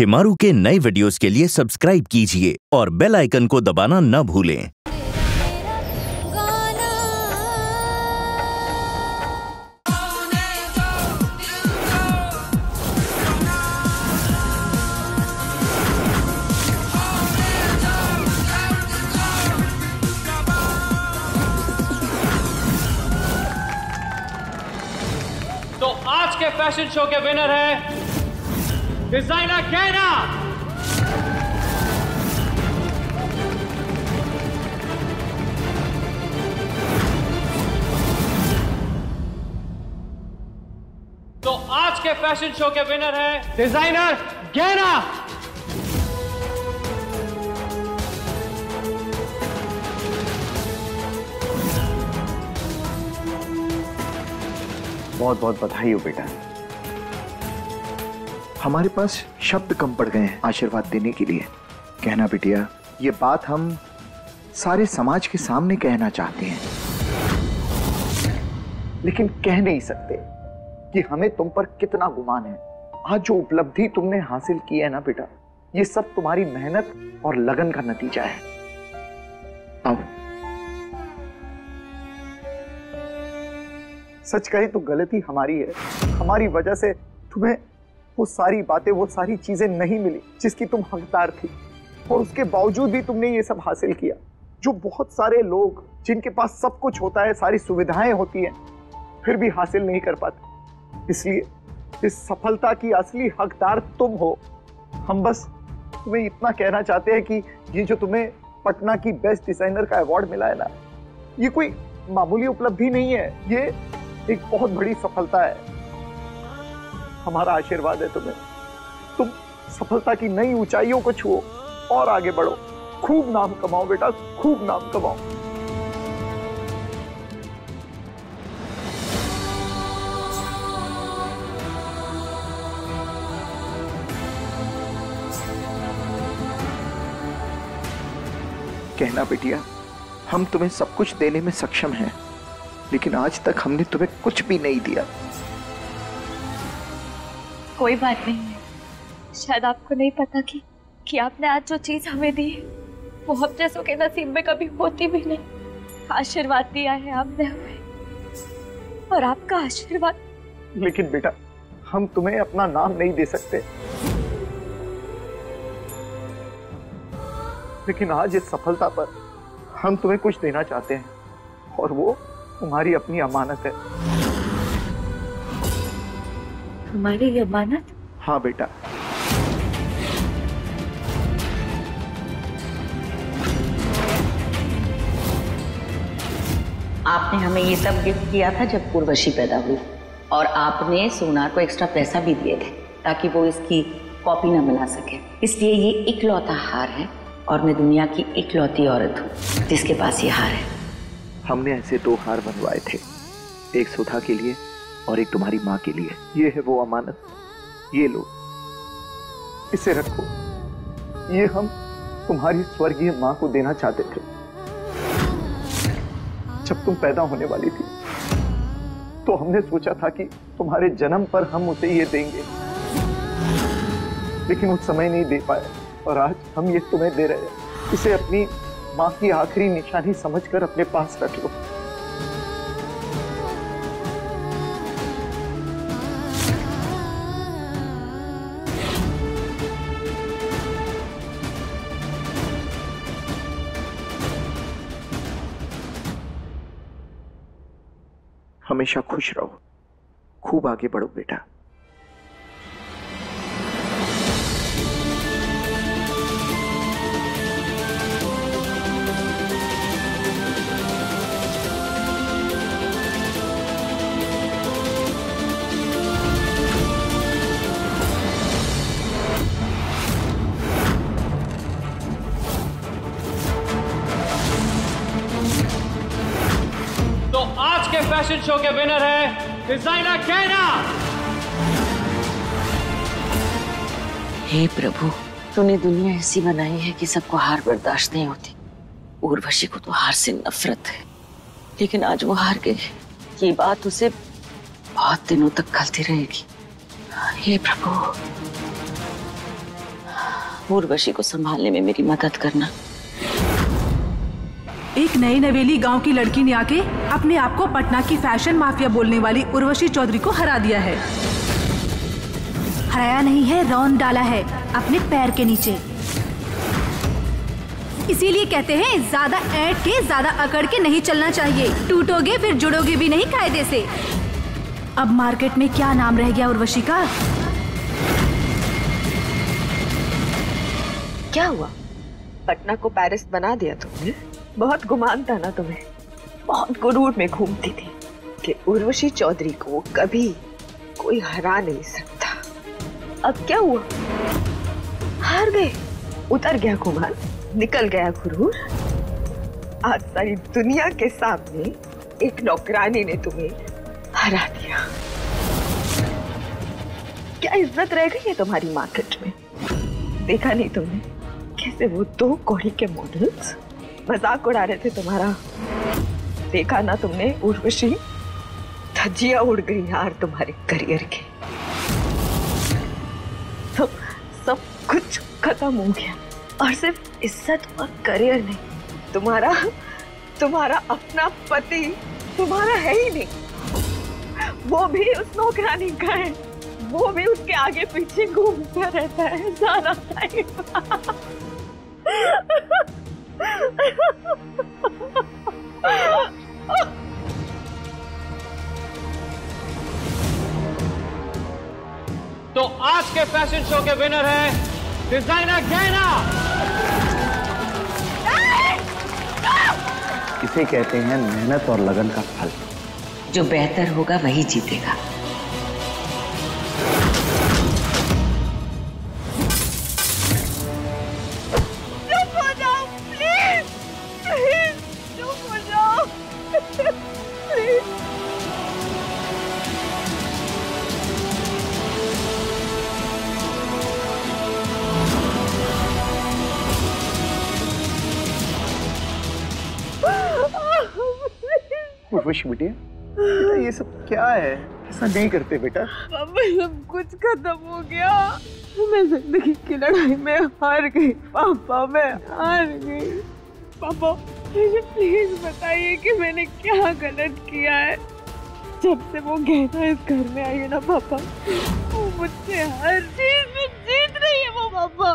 शेमारू के नए वीडियोस के लिए सब्सक्राइब कीजिए और बेल आइकन को दबाना न भूलें। तो आज के फैशन शो के विनर है डिजाइनर गहना। तो आज के फैशन शो के विनर है डिजाइनर गहना। बहुत बहुत बधाई हो बेटा, हमारे पास शब्द कम पड़ गए हैं आशीर्वाद देने के लिए। कहना बिटिया, ये बात हम सारे समाज के सामने कहना चाहते हैं, लेकिन कह नहीं सकते कि हमें तुम पर कितना गुमान है। आज जो उपलब्धि तुमने हासिल की है ना बेटा, ये सब तुम्हारी मेहनत और लगन का नतीजा है। आओ, सच कहे तो गलती हमारी है, हमारी वजह से तुम्हें वो सारी बातें, वो सारी चीजें नहीं मिली जिसकी तुम हकदार थी, और उसके बावजूद भी तुमने ये सब हासिल किया। जो बहुत सारे लोग जिनके पास सब कुछ होता है, सारी सुविधाएं होती हैं, फिर भी हासिल नहीं कर पाते। इसलिए इस सफलता की असली हकदार तुम हो। हम बस तुम्हें इतना कहना चाहते हैं कि ये जो तुम्हें पटना की बेस्ट डिजाइनर का अवार्ड मिला है ना, ये कोई मामूली उपलब्धि नहीं है, ये एक बहुत बड़ी सफलता है। हमारा आशीर्वाद है तुम्हें, तुम सफलता की नई ऊंचाइयों को छुओ और आगे बढ़ो। खूब नाम कमाओ बेटा, खूब नाम कमाओ। कहना बेटिया, हम तुम्हें सब कुछ देने में सक्षम हैं, लेकिन आज तक हमने तुम्हें कुछ भी नहीं दिया। कोई बात नहीं है, शायद आपको नहीं पता कि आपने आज जो चीज हमें दी है वो हम जैसों के नसीब में कभी होती भी नहीं। आशीर्वाद दिया है आपने हमें, और आपका आशीर्वाद। लेकिन बेटा, हम तुम्हें अपना नाम नहीं दे सकते, लेकिन आज इस सफलता पर हम तुम्हें कुछ देना चाहते हैं, और वो तुम्हारी अपनी अमानत है। तुम्हारी अमानत? हाँ बेटा। आपने हमें ये सब गिफ्ट किया था जब उर्वशी पैदा हुई, और आपने सोनार को एक्स्ट्रा पैसा भी दिए थे ताकि वो इसकी कॉपी ना बना सके। इसलिए ये इकलौता हार है, और मैं दुनिया की इकलौती औरत हूँ जिसके पास ये हार है। हमने ऐसे दो हार बनवाए थे, एक सुधा के लिए और एक तुम्हारी माँ के लिए। ये है वो अमानत, ये लो, इसे रखो। ये हम तुम्हारी स्वर्गीय माँ को देना चाहते थे। जब तुम पैदा होने वाली थी तो हमने सोचा था कि तुम्हारे जन्म पर हम उसे ये देंगे, लेकिन उस समय नहीं दे पाए, और आज हम ये तुम्हें दे रहे हैं। इसे अपनी माँ की आखिरी निशानी समझकर अपने पास रख लो। हमेशा खुश रहो, खूब आगे बढ़ो बेटा। फैशन शो के विनर है डिजाइनर गहना। हे प्रभु, तूने दुनिया ऐसी बनाई है कि सबको हार बर्दाश्त नहीं होती। उर्वशी को तो हार से नफरत है, लेकिन आज वो हार गई, ये बात उसे बहुत दिनों तक खलती रहेगी। हे प्रभु, उर्वशी को संभालने में मेरी मदद करना। एक नई नवेली गांव की लड़की ने आके अपने आप को पटना की फैशन माफिया बोलने वाली उर्वशी चौधरी को हरा दिया है। हराया नहीं है, रौंद डाला है अपने पैर के नीचे। इसीलिए कहते हैं ज्यादा ऐंठ के ज्यादा अकड़ के नहीं चलना चाहिए, टूटोगे फिर जुड़ोगे भी नहीं कायदे से। अब मार्केट में क्या नाम रह गया उर्वशी का? क्या हुआ? पटना को पेरिस बना दिया तुमने। बहुत गुमान था ना तुम्हें, बहुत गुरूर में घूमती थी कि उर्वशी चौधरी को कभी कोई हरा नहीं सकता। अब क्या हुआ? हार गए, उतर गया गुमान, निकल गया गुरूर। आज सारी दुनिया के सामने एक नौकरानी ने तुम्हें हरा दिया। क्या इज्जत रह गई है तुम्हारी मार्केट में? देखा नहीं तुमने कैसे वो दो कोड़ी के मॉडल्स मजाक उड़ा रहे थे तुम्हारा? देखा ना तुमने? उर्वशी, धज्जियां उड़ गई यार तुम्हारे करियर के। सब कुछ खत्म हो गया और सिर्फ इज्जत और करियर नहीं, तुम्हारा अपना पति तुम्हारा है ही नहीं। वो भी उस नौकरानी का है, वो भी उसके आगे पीछे घूमता रहता है सारा टाइम। तो आज के फैशन शो के विनर है डिजाइनर गहना। इसे कहते हैं मेहनत और लगन का फल। जो बेहतर होगा वही जीतेगा। चुप हो जाओ प्लीज, प्लीज चुप हो जाओ प्लीज। उर्वशी बेटा, ये सब क्या है? ऐसा नहीं करते बेटा। पापा, सब कुछ खत्म हो गया। मैं जिंदगी की लड़ाई में हार गई पापा, मैं हार गई पापा। मुझे प्लीज बताइए कि मैंने क्या गलत किया है। जब से वो गहना इस घर में आई है ना पापा, वो मुझसे हर चीज में जीत रही है। वो पापा,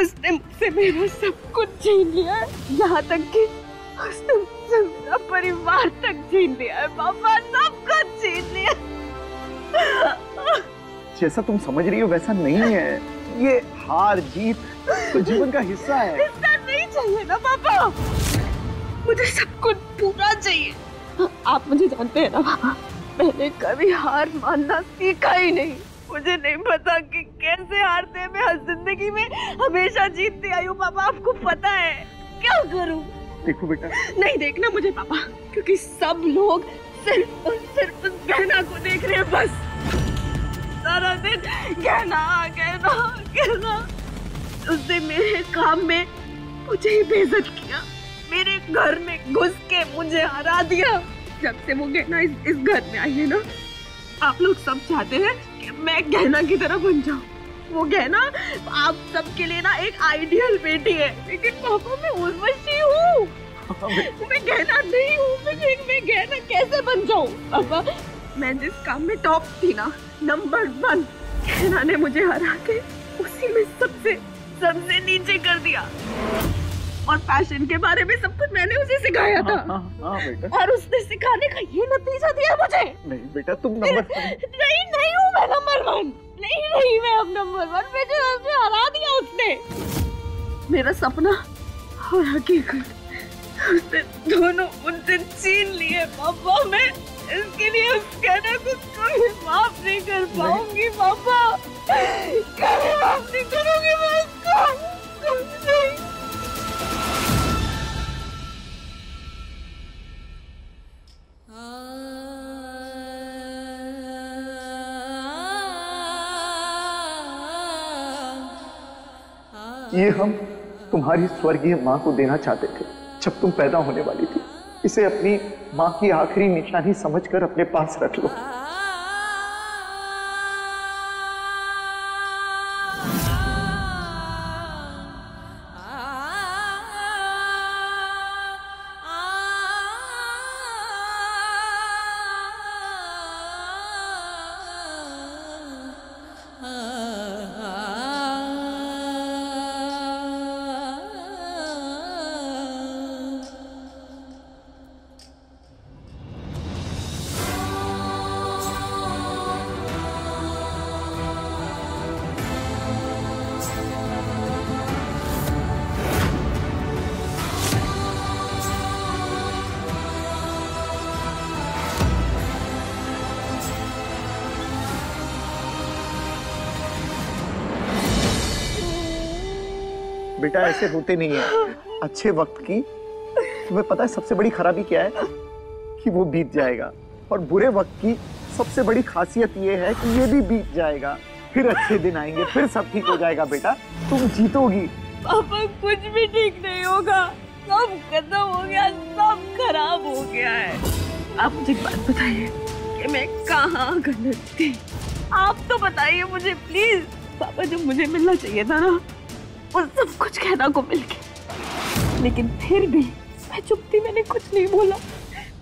उसने मुझसे मेरा सब कुछ छीन लिया है, यहाँ तक कि उसने परिवार तक छीन लिया है पापा, सब कुछ छीन लिया। जैसा तुम समझ रही हो वैसा नहीं है। ये हार जीत तो जीवन का हिस्सा है। हिस्सा नहीं चाहिए ना पापा, मुझे सब कुछ पूरा चाहिए। आप मुझे जानते हैं ना पापा, मैंने कभी हार मानना सीखा ही नहीं। मुझे नहीं पता कि कैसे हारते हैं। मैं हर जिंदगी में हमेशा जीतती आई हूँ पापा, आपको पता है। क्या करूँ? देखो बेटा, नहीं देखना मुझे पापा, क्योंकि सब लोग सिर्फ उस गहना को देख रहे हैं बस। सारा दिन गहना गहना गहना। उसने मेरे काम में मुझे ही बेइज्जत किया, मेरे घर में घुस के मुझे हरा दिया। जब से वो गहना इस घर में आई है ना, आप लोग सब चाहते हैं कि मैं गहना की तरह बन जाऊं। वो गहना आप सबके लिए ना एक आइडियल बेटी है, लेकिन पापा मैं उर्वशी हूँ, मैं गहना नहीं हूँ। मैं गहना कैसे बन जाऊँ पापा? मैं जिस काम में टॉप थी ना, नंबर 1, गहना ने मुझे हरा के उसी में सबसे नीचे कर दिया। और फैशन के बारे में सब कुछ मैंने उसे सिखाया था। हाँ, बेटा। और उसने सिखाने का ये नतीजा दिया मुझे। नहीं बेटा, तुम नंबर 1 नहीं हूँ मैं। नंबर 1 नहीं रही मैं, अब नंबर 1 पे जो हरा दिया उसने। मेरा सपना और हकीकत उसने दोनों उनसे छीन लिए पापा। मैं इसके लिए उस कहना कुछ कभी माफ नहीं कर पाऊंगी पापा, कभी माफ नहीं करूंगी मैं उसको। ये हम तुम्हारी स्वर्गीय माँ को देना चाहते थे जब तुम पैदा होने वाली थी। इसे अपनी माँ की आखिरी निशानी समझकर अपने पास रख लो। बेटा ऐसे होते नहीं है। अच्छे वक्त की तुम्हें पता है सबसे बड़ी खराबी क्या है कि वो बीत जाएगा, और बुरे वक्त की सबसे बड़ी खासियत ये है कि ये भी बीत जाएगा, फिर अच्छे दिन आएंगे, फिर सब ठीक हो जाएगा। बेटा तुम जीतोगी। पापा कुछ भी ठीक नहीं होगा, सब खत्म हो गया, सब खराब हो गया है। आप मुझे एक बात बताइए कि मैं कहाँ गलत थी, आप तो बताइए मुझे प्लीज। पापा जो मुझे मिलना चाहिए था ना वो सब कुछ कहना को मिल गया, लेकिन फिर भी मैं चुप थी, मैंने कुछ नहीं बोला।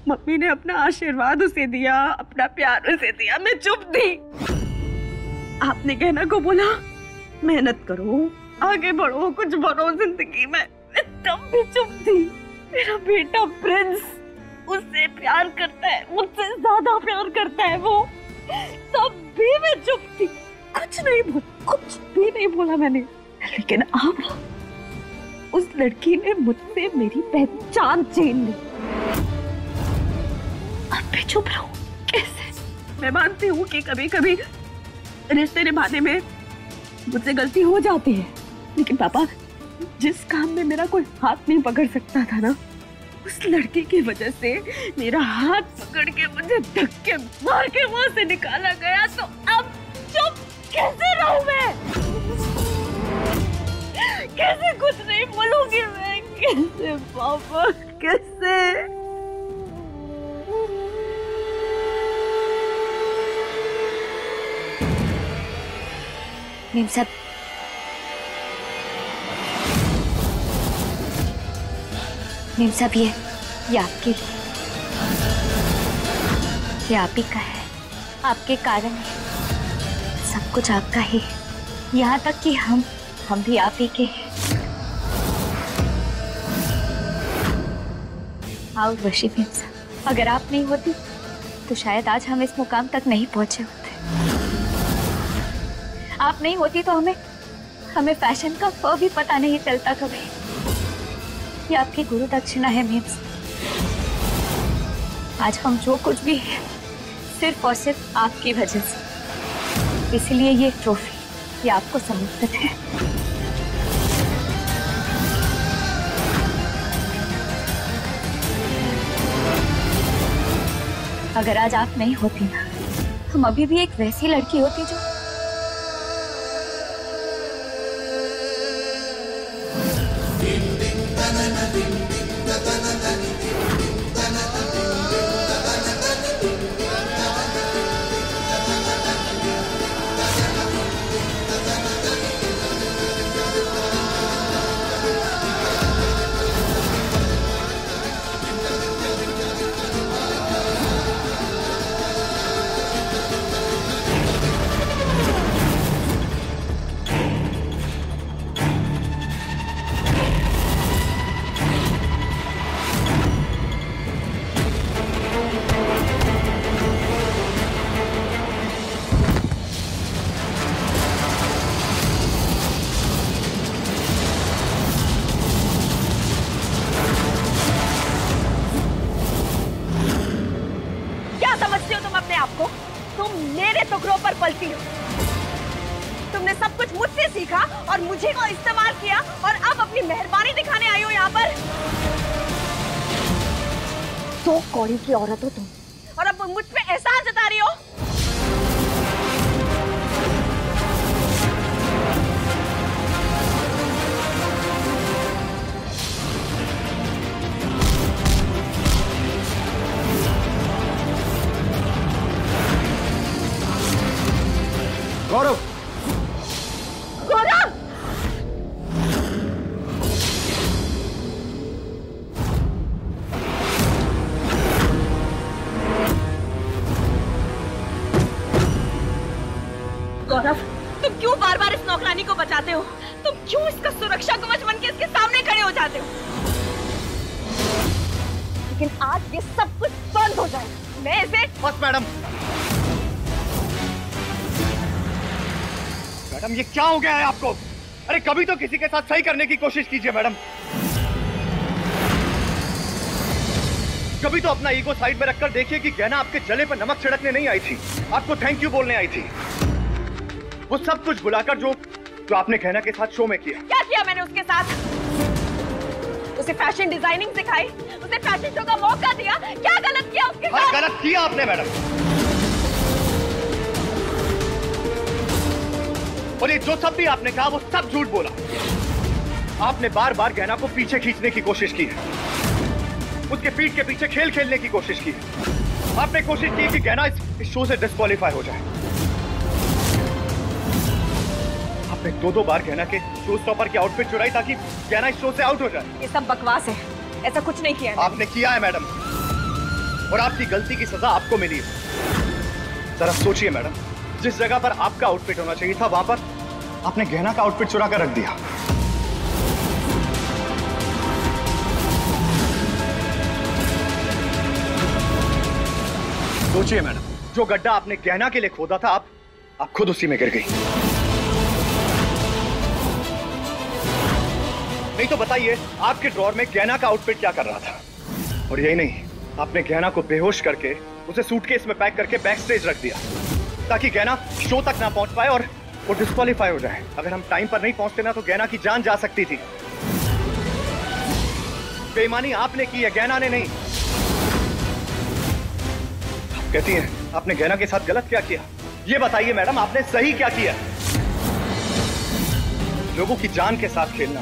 मम्मी ने अपना आशीर्वाद उसे दिया, अपना प्यार उसे दिया, मैं चुप थी। आपने गहना को बोला मेहनत करो, आगे बढ़ो, कुछ बनो जिंदगी में, मैं तब भी चुप थी। मेरा बेटा प्रिंस उससे प्यार करता है, मुझसे ज्यादा प्यार करता है वो, तब भी मैं चुप थी, कुछ नहीं बोला, कुछ भी नहीं बोला मैंने। लेकिन अब उस लड़की ने मुझसे मेरी पहचान छीन ली। अब मैं चुप रहूं कैसे? मैं मानती हूँ कि कभी कभी रिश्ते निभाने में मुझसे गलती हो जाती है, लेकिन पापा जिस काम में मेरा कोई हाथ नहीं पकड़ सकता था ना, उस लड़की की वजह से मेरा हाथ पकड़ के मुझे धक्के मार के वहां से निकाला गया, तो अब चुप कैसे रहूं मैं? कैसे कुछ नहीं बोलूंगी मैं, कैसे पापा, कैसे? मीम साहब ये आपकी, ये आप ही का है, आपके कारण है, सब कुछ आपका ही है, यहाँ तक कि हम भी आप ही के हैं। आओ वशी मीम, अगर आप नहीं होती तो शायद आज हम इस मुकाम तक नहीं पहुंचे होते। आप नहीं होती तो हमें फैशन का फ भी पता नहीं चलता कभी। ये आपकी गुरु दक्षिणा है मीम, आज हम जो कुछ भी हैं सिर्फ और सिर्फ आपकी वजह से, इसलिए ये ट्रॉफी ये आपको समर्पित है। अगर आज आप नहीं होती ना, हम अभी भी एक वैसी लड़की होती जो की औरत हो तुम, और अब मुझ पे एहसास जता रही हो। गौरव, तुम क्यों इसका सुरक्षा कवच बनके इसके सामने खड़े हो जाते हो? लेकिन आज ये सब कुछ बंद हो जाएगा। मैं इसे बस मैडम ये क्या हो गया है आपको? अरे कभी तो किसी के साथ सही करने की कोशिश कीजिए मैडम, कभी तो अपना ईगो साइड में रखकर देखिए कि गहना आपके जले पर नमक छिड़कने नहीं आई थी, आपको थैंक यू बोलने आई थी। वो सब कुछ बुलाकर जो जो आपने गहना के साथ शो में किया। क्या किया मैंने उसके साथ? उसे फैशन डिजाइनिंग सिखाई, उसे फैशन शो का मौका दिया। क्या गलत किया उसके साथ? गलत किया आपने मैडम। और ये जो सब भी आपने कहा वो सब झूठ बोला। आपने बार बार गहना को पीछे खींचने की कोशिश की है, उसके पीठ के पीछे खेल खेलने की कोशिश की है। आपने कोशिश की कि गहना इस शो से डिस्क्वालीफाई हो जाए। आपने दो बार गहना के शो स्टॉपर की आउटफिट चुराई ताकि गहना इस शो से आउट हो जाए। ये सब बकवास है, ऐसा कुछ नहीं किया आपने। किया है मैडम, और आपकी गलती की सजा आपको मिली है। जरा सोचिए मैडम, जिस जगह पर आपका आउटफिट होना चाहिए था वहां पर आपने गहना का आउटफिट चुरा कर रख दिया। सोचिए मैडम, जो गड्ढा आपने गहना के लिए खोदा था आप खुद उसी में गिर गई। नहीं तो बताइए आपके ड्रॉर में गहना का आउटफिट क्या कर रहा था? और यही नहीं, आपने गहना को बेहोश करके उसे सूटकेस में पैक करके बैक स्टेज रख दिया ताकि गहना शो तक ना पहुंच पाए और वो डिस्क्वालीफाई हो जाए। अगर हम टाइम पर नहीं पहुंचते ना तो गहना की जान जा सकती थी। बेईमानी आपने की है, गहना ने नहीं। कहती हैं आपने गहना के साथ गलत क्या किया, ये बताइए मैडम आपने सही क्या किया? लोगों की जान के साथ खेलना,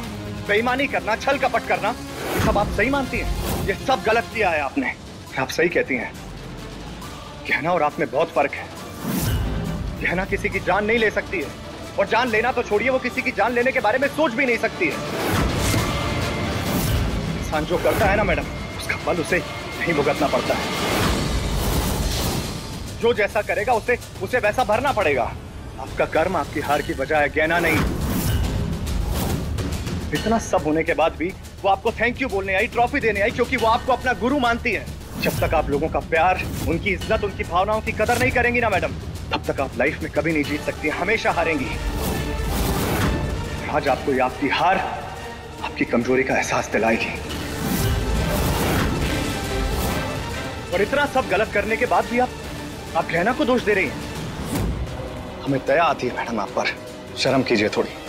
बेईमानी करना, छल कपट करना, ये सब आप सही मानती हैं? ये सब गलत किया है आपने। आप सही कहती हैं, गहना और आप में बहुत फर्क है। गहना किसी की जान नहीं ले सकती है, और जान लेना तो छोड़िए, वो किसी की जान लेने के बारे में सोच भी नहीं सकती है। इंसान जो करता है ना मैडम, उसका फल उसे नहीं भुगतना पड़ता है। जो जैसा करेगा उसे वैसा भरना पड़ेगा। आपका कर्म आपकी हार की वजह है, गहना नहीं। इतना सब होने के बाद भी वो आपको थैंक यू बोलने आई, ट्रॉफी देने आई, क्योंकि वो आपको अपना गुरु मानती है। जब तक आप लोगों का प्यार, उनकी इज्जत, उनकी भावनाओं की कदर नहीं करेंगी ना मैडम, तब तक आप लाइफ में कभी नहीं जीत सकती, हमेशा हारेंगी। आज आपको ये आपकी हार आपकी कमजोरी का एहसास दिलाएगी। और इतना सब गलत करने के बाद भी आप गहना को दोष दे रही हैं। हमें दया आती है मैडम आप पर, शर्म कीजिए थोड़ी।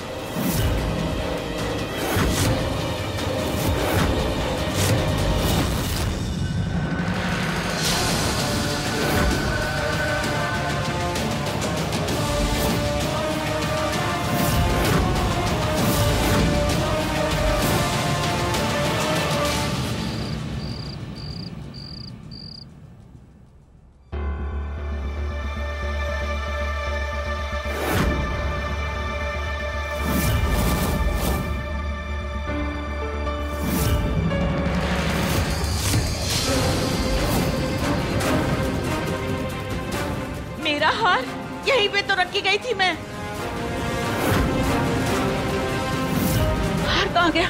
यहीं पे तो रखी गई थी मैं, हार कहाँ गया?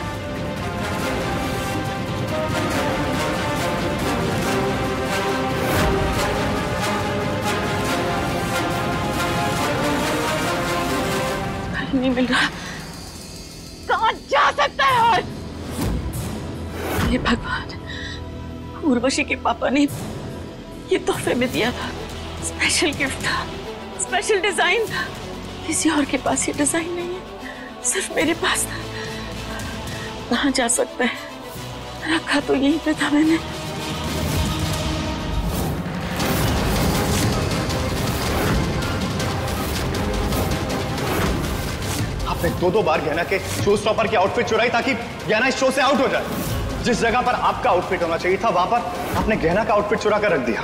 नहीं मिल रहा, कहाँ जा सकता है? और हे भगवान, उर्वशी के पापा ने ये तोहफे में दिया था, स्पेशल गिफ्ट था, स्पेशल डिजाइन था। किसी और के पास ये डिजाइन नहीं है, सिर्फ मेरे पास था। कहाँ जा सकता है, रखा तो यहीं पे था मैंने। आपने दो बार गहना के शो स्टॉपर की आउटफिट चुराई ताकि गहना इस शो से आउट हो जाए। जिस जगह पर आपका आउटफिट होना चाहिए था वहां पर आपने गहना का आउटफिट चुरा कर रख दिया।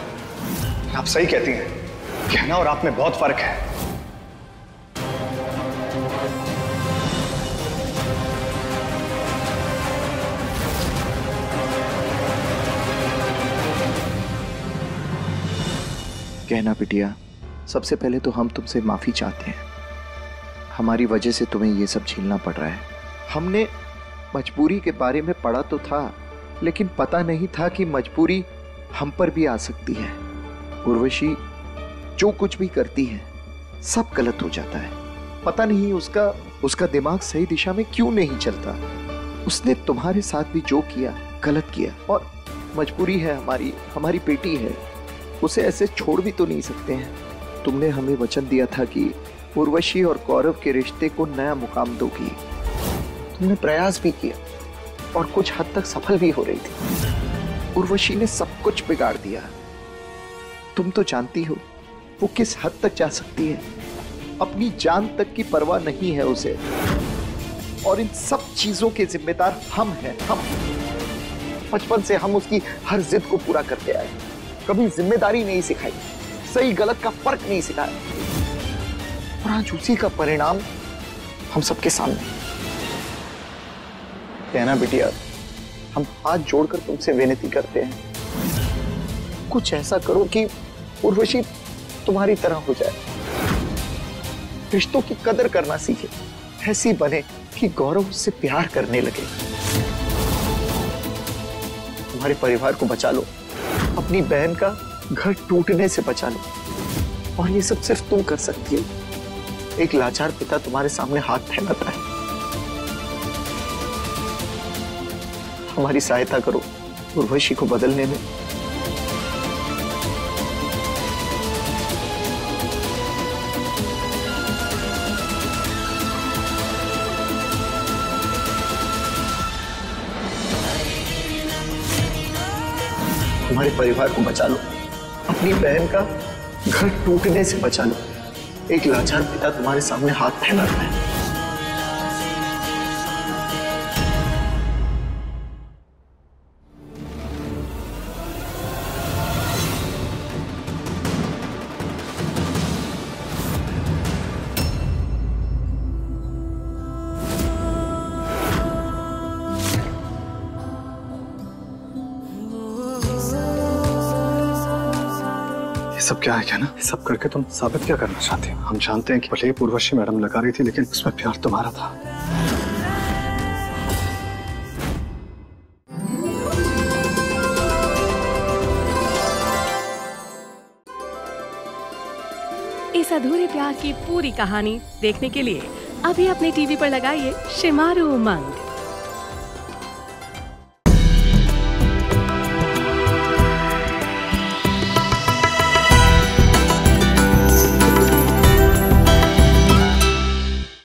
आप सही कहती हैं, गहना और आप में बहुत फर्क है। गहना बिटिया, सबसे पहले तो हम तुमसे माफी चाहते हैं। हमारी वजह से तुम्हें ये सब झेलना पड़ रहा है। हमने मजबूरी के बारे में पढ़ा तो था, लेकिन पता नहीं था कि मजबूरी हम पर भी आ सकती है। उर्वशी जो कुछ भी करती है सब गलत हो जाता है। पता नहीं उसका दिमाग सही दिशा में क्यों नहीं चलता। उसने तुम्हारे साथ भी जो किया गलत किया, और मजबूरी है हमारी बेटी है, उसे ऐसे छोड़ भी तो नहीं सकते हैं। तुमने हमें वचन दिया था कि उर्वशी और गौरव के रिश्ते को नया मुकाम दोगी। तुमने प्रयास भी किया और कुछ हद तक सफल भी हो रही थी। उर्वशी ने सब कुछ बिगाड़ दिया। तुम तो जानती हो वो किस हद तक जा सकती है। अपनी जान तक की परवाह नहीं है उसे। और इन सब चीजों के जिम्मेदार हम हैं, हम। बचपन से हम उसकी हर जिद को पूरा करते आए। कभी जिम्मेदारी नहीं सिखाई, सही गलत का फर्क नहीं सिखाया। और आज उसी का परिणाम हम सबके सामने। कहना बिटिया, हम हाथ जोड़कर तुमसे विनती करते हैं, कुछ ऐसा करो कि उर्वशी तुम्हारी तरह हो जाए। रिश्तों की कदर करना सीखे, ऐसी बने कि गौरव उससे प्यार करने लगे। तुम्हारे परिवार को बचा लो, अपनी बहन का घर टूटने से बचा लो। और ये सब सिर्फ तुम कर सकती हो। एक लाचार पिता तुम्हारे सामने हाथ फैलाता है। हमारी सहायता करो उर्वशी को बदलने में। हमारे परिवार को बचा लो, अपनी बहन का घर टूटने से बचा लो। एक लाचार पिता तुम्हारे सामने हाथ फैलाता है। सब क्या है ना, सब करके तुम साबित क्या करना चाहते हो? हम जानते हैं कि भले उर्वशी मैडम लगा रही थी, लेकिन उसमें प्यार तुम्हारा था। इस अधूरे प्यार की पूरी कहानी देखने के लिए अभी अपने टीवी पर लगाइए शेमारू उमंग।